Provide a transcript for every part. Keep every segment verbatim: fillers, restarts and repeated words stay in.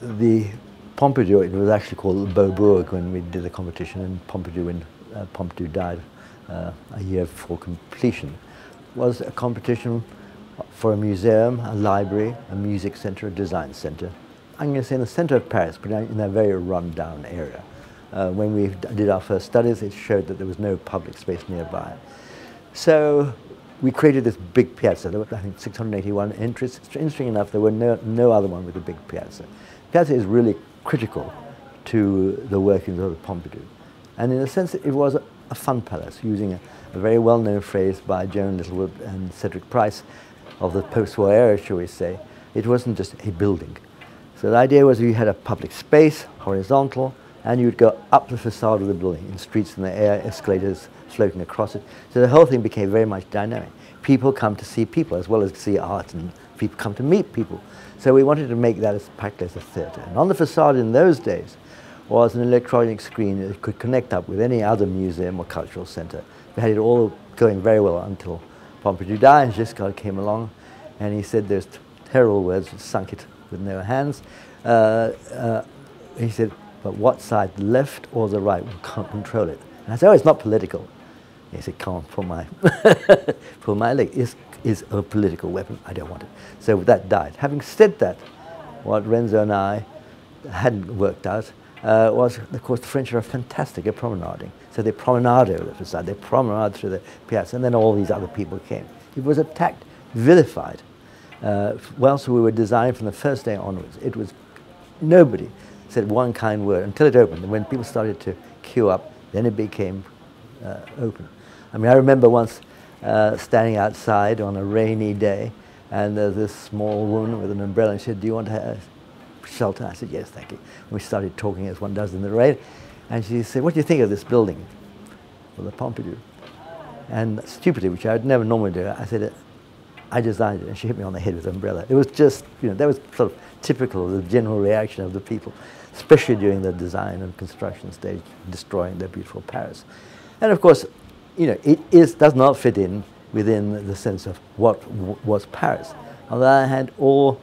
the Pompidou, it was actually called Beaubourg when we did the competition, and Pompidou, when uh, Pompidou died uh, a year before completion, was a competition for a museum, a library, a music center, a design center. I'm going to say in the center of Paris, but in a very run-down area. Uh, when we did our first studies, it showed that there was no public space nearby. So we created this big piazza. There were, I think, six hundred eighty-one entries. Interesting enough, there were no, no other one with a big piazza. Piazza is really critical to the workings of the Pompidou. And in a sense, it was a, a fun palace, using a, a very well-known phrase by Joan Littlewood and Cedric Price of the post-war era, shall we say. It wasn't just a building. So the idea was you had a public space, horizontal, and you'd go up the facade of the building in streets in the air, escalators floating across it. So the whole thing became very much dynamic. People come to see people as well as to see art, and people come to meet people. So we wanted to make that as practically as a theatre. And on the facade in those days was an electronic screen that could connect up with any other museum or cultural centre. We had it all going very well until Pompidou died, and Giscard came along, and he said those terrible words, sunk it with no hands. Uh, uh, he said, but what side, the left or the right? We can't control it. And I said, oh, it's not political. He said, come on, pull my, pull my leg. It's, it's a political weapon. I don't want it. So that died. Having said that, what Renzo and I hadn't worked out uh, was, of course, the French are fantastic at promenading. So they promenaded over the facade. They promenaded through the piazza, and then all these other people came. It was attacked, vilified. Uh, whilst we were designing from the first day onwards, it was nobody said one kind word until it opened. And when people started to queue up, then it became uh, open. I mean, I remember once uh, standing outside on a rainy day, and there's this small woman with an umbrella, and she said, do you want a shelter? I said, yes, thank you. And we started talking as one does in the rain. And she said, what do you think of this building? Well, the Pompidou. And stupidly, which I would never normally do, I said, I designed it, and she hit me on the head with an umbrella. It was just, you know, that was sort of typical of the general reaction of the people, especially during the design and construction stage, destroying their beautiful Paris. And of course, you know, it is, does not fit in within the sense of what w was Paris. On the other hand, all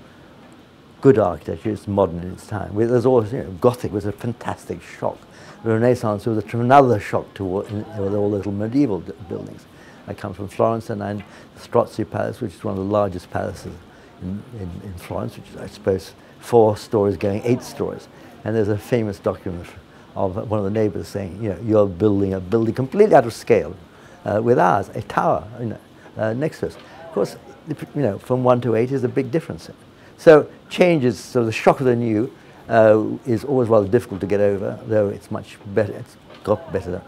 good architecture is modern in its time. There's always, you know, Gothic was a fantastic shock. The Renaissance was a, another shock to all, in, with all little medieval buildings. I come from Florence, and I'm the Strozzi Palace, which is one of the largest palaces in, in, in Florence, which is, I suppose, four stories going eight stories. And there's a famous document of one of the neighbors saying, you know, you're building a building completely out of scale uh, with ours, a tower, you know, uh, next to us. Of course, you know, from one to eight is a big difference. So changes, so the shock of the new uh, is always rather difficult to get over, though it's much better, it's got better.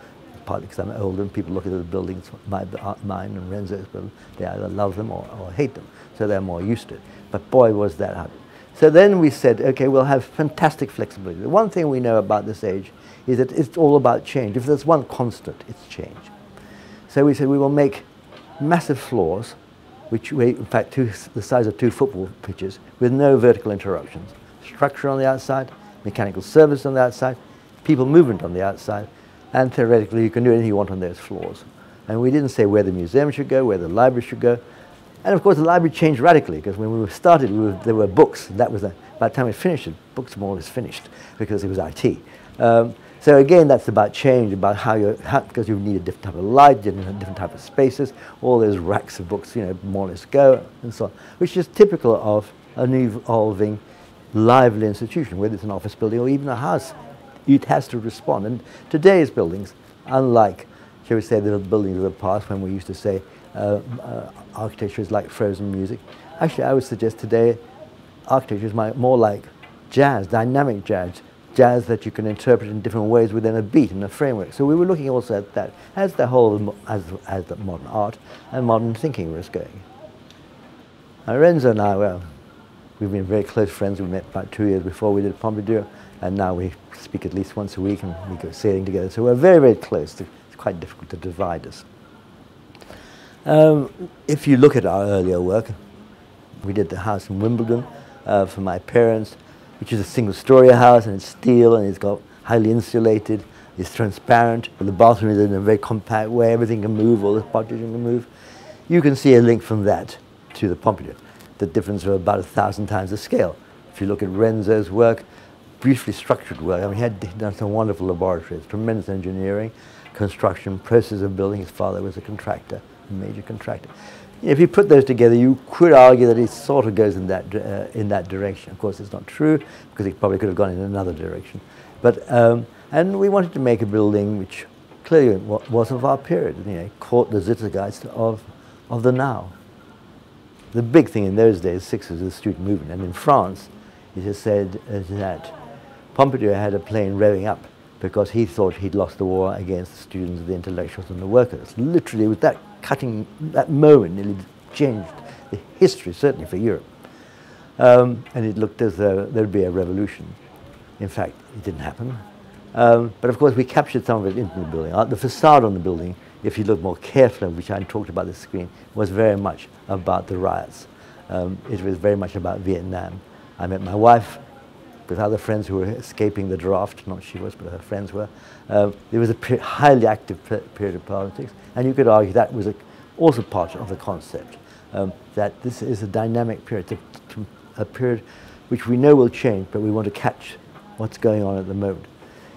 Partly because I'm older and people look at the buildings, my, mine and Renzo's, but they either love them or, or hate them, so they're more used to it. But boy, was that hard. So then we said, okay, we'll have fantastic flexibility. The one thing we know about this age is that it's all about change. If there's one constant, it's change. So we said we will make massive floors, which were in fact two, the size of two football pitches, with no vertical interruptions. Structure on the outside, mechanical service on the outside, people movement on the outside, and theoretically you can do anything you want on those floors. And we didn't say where the museum should go, where the library should go. And of course the library changed radically, because when we started we were, there were books, and that was a, by the time we finished it, books more or less finished, because it was I T. Um, so again, that's about change, about how you, because you need a different type of light, different type of spaces, all those racks of books, you know, more or less go, and so on, which is typical of an evolving, lively institution, whether it's an office building or even a house. It has to respond. And today's buildings, unlike, shall we say, the buildings of the past when we used to say uh, uh, architecture is like frozen music, actually I would suggest today architecture is more like jazz, dynamic jazz, jazz that you can interpret in different ways within a beat and a framework. So we were looking also at that as the whole, as, as the modern art and modern thinking was going. Now Renzo and I, well, we've been very close friends. We met about two years before we did Pompidou, and now we speak at least once a week, and we go sailing together. So we're very, very close. It's quite difficult to divide us. Um, if you look at our earlier work, we did the house in Wimbledon uh, for my parents, which is a single-story house, and it's steel, and it's got highly insulated, it's transparent, but the bathroom is in a very compact way. Everything can move, all the partition can move. You can see a link from that to the Pompidou, the difference of about a thousand times the scale. If you look at Renzo's work, beautifully structured work. I mean, he had done some wonderful laboratories, tremendous engineering, construction, process of building. His father was a contractor, a major contractor. If you put those together, you could argue that it sort of goes in that, uh, in that direction. Of course, it's not true, because it probably could have gone in another direction. But, um, and we wanted to make a building which clearly was of our period, you know, caught the zeitgeist of, of the now. The big thing in those days, six, was the student movement. And in France, it is said that Pompidou had a plane revving up because he thought he'd lost the war against the students, the intellectuals, and the workers. Literally, with that cutting, that moment nearly changed the history, certainly for Europe. Um, and it looked as though there'd be a revolution. In fact, it didn't happen. Um, but of course, we captured some of it into the building. Uh, the facade on the building, if you look more carefully, which I talked about this screen, was very much about the riots. Um, it was very much about Vietnam. I met my wife with other friends who were escaping the draft, not she was, but her friends were. Um, there was a highly active period of politics, and you could argue that was a, also part of the concept, um, that this is a dynamic period, a, a period which we know will change, but we want to catch what's going on at the moment.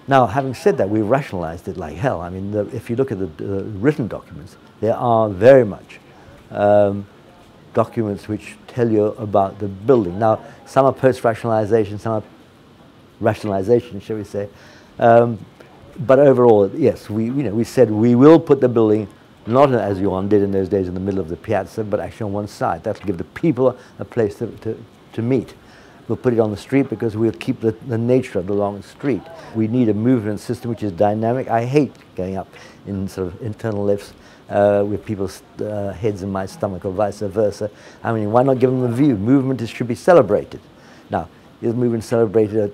Now, having said that, we rationalized it like hell. I mean, the, if you look at the, the written documents, there are very much um, documents which tell you about the building. Now, some are post-rationalization, some are rationalization, shall we say. Um, but overall, yes, we, you know, we said we will put the building, not as Joan did in those days in the middle of the piazza, but actually on one side. That'll give the people a place to, to, to meet. We'll put it on the street because we'll keep the, the nature of the long street. We need a movement system which is dynamic. I hate going up in sort of internal lifts uh, with people's uh, heads in my stomach or vice versa. I mean, why not give them a view? Movement is, should be celebrated. Now, is movement celebrated?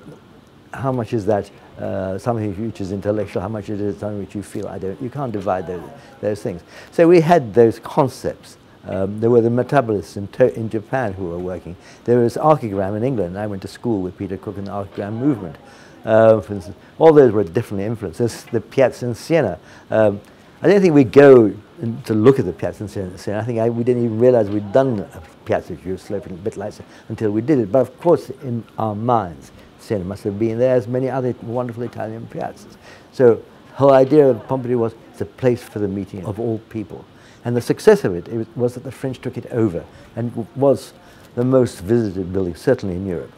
At, how much is that uh, something which is intellectual? How much is it something which you feel? I don't. You can't divide those, those things. So we had those concepts. Um, there were the metabolists in, in Japan who were working. There was Archigram in England. I went to school with Peter Cook and the Archigram movement. Uh, for instance, all those were definitely influences. The Piazza in Siena. Um, I don't think we go in to look at the Piazza in Siena. I think I, we didn't even realize we'd done a Piazza which was sloping a bit like that until we did it. But of course, in our minds, Siena must have been there as many other wonderful Italian piazzas. So the whole idea of Pompidou was it's a place for the meeting of all people. And the success of it, it was that the French took it over and was the most visited building, certainly in Europe.